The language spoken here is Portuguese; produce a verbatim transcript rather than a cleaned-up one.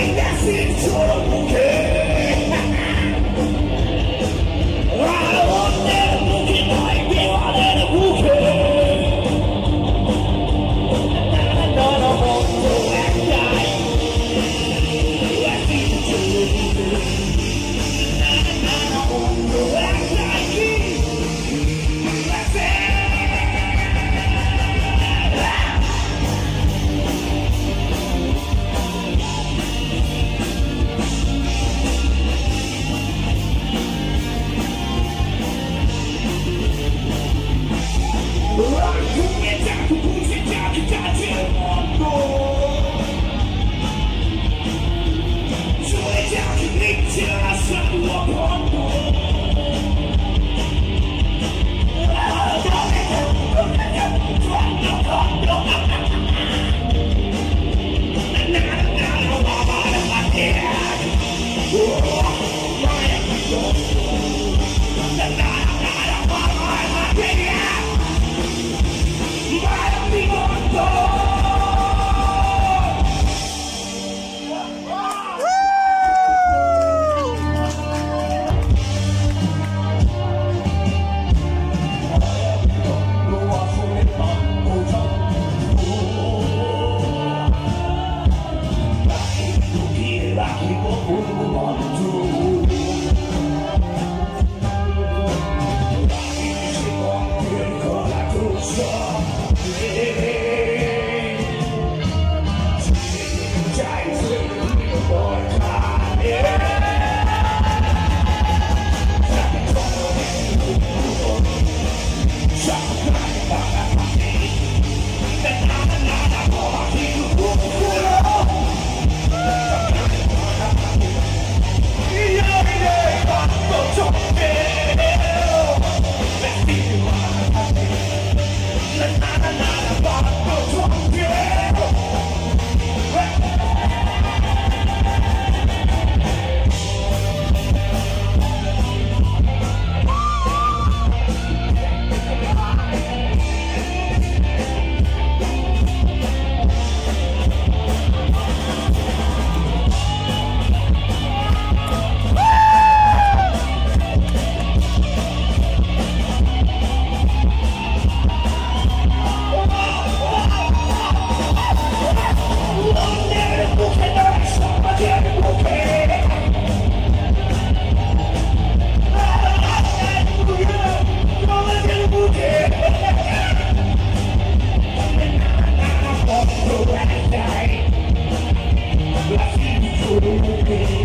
ainda assim chora um pouquinho. Lá no tempo que dói, meu além um pouquinho. Não, não vou doer, é assim chora um pouquinho. Não, não vou doer. We'll be right back.